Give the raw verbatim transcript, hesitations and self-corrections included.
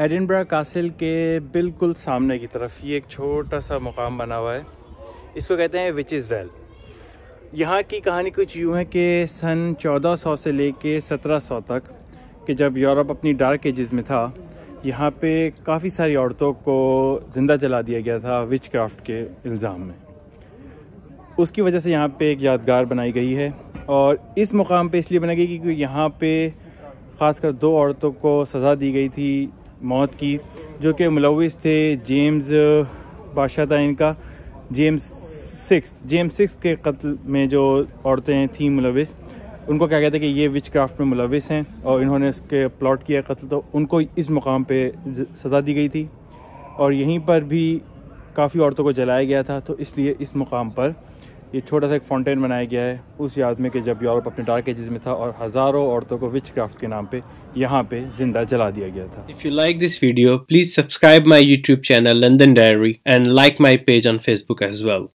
Edinburgh कासिल के बिल्कुल सामने की तरफ ये एक छोटा सा मुकाम बना हुआ है, इसको कहते हैं विचेज़ वेल। यहाँ की कहानी कुछ यूँ है कि सन चौदह सौ से लेके सत्रह सौ तक, कि जब यूरोप अपनी डार्क एजेस में था, यहाँ पे काफ़ी सारी औरतों को ज़िंदा जला दिया गया था विच क्राफ्ट के इल्ज़ाम में। उसकी वजह से यहाँ पे एक यादगार बनाई गई है और इस मुकाम पे इसलिए बनाई गई क्योंकि यहाँ पे ख़ासकर दो औरतों को सज़ा दी गई थी मौत की, जो कि मुलविस थे जेम्स बादशाह था इनका, जेम्स सिक्स जेम्स सिक्स के कत्ल में जो औरतें थीं मुलविस, उनको क्या कहते हैं कि ये विच क्राफ्ट में मुलविस हैं और इन्होंने इसके प्लॉट किया कत्ल, तो उनको इस मुकाम पे सज़ा दी गई थी और यहीं पर भी काफ़ी औरतों को जलाया गया था। तो इसलिए इस मुकाम पर ये छोटा सा एक फाउंटेन बनाया गया है उस याद में कि जब यूरोप अपने डार्क एजेस में था और हज़ारों औरतों को विच क्राफ्ट के नाम पे यहाँ पे जिंदा जला दिया गया था। If you like this video please subscribe my YouTube channel London diary and like my page on Facebook as well.